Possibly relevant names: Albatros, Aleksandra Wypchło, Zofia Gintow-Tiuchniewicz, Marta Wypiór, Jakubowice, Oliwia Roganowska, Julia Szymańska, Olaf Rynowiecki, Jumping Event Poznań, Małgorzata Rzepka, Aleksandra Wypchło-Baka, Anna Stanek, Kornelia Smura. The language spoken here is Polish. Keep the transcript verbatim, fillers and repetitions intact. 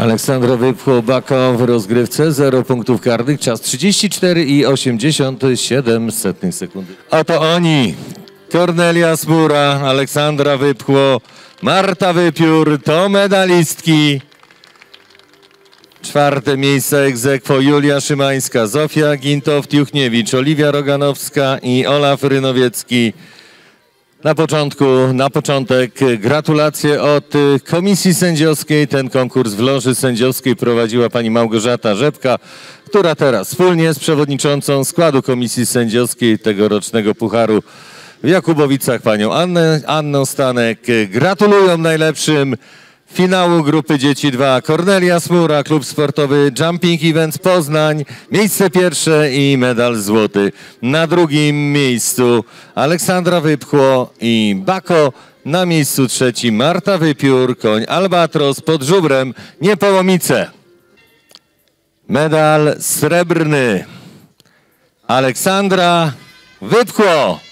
Aleksandra Wypchło-Baka w rozgrywce, zero punktów karnych, czas trzydzieści cztery i osiemdziesiąt siedem setnych sekundy. A to oni, Kornelia Smura, Aleksandra Wypchło, Marta Wypiór, to medalistki. Czwarte miejsce ex aequo Julia Szymańska, Zofia Gintow-Tiuchniewicz, Oliwia Roganowska i Olaf Rynowiecki. Na początku, na początek gratulacje od komisji sędziowskiej. Ten konkurs w loży sędziowskiej prowadziła pani Małgorzata Rzepka, która teraz wspólnie z przewodniczącą składu komisji sędziowskiej tegorocznego Pucharu w Jakubowicach panią Annę, Anną Stanek gratulują najlepszym finału grupy dzieci dwa. Kornelia Smura, klub sportowy Jumping Event Poznań, miejsce pierwsze i medal złoty. Na drugim miejscu Aleksandra Wypchło i Bako. Na miejscu trzecim Marta Wypiór, koń Albatros pod żubrem Niepołomice. Medal srebrny Aleksandra Wypchło.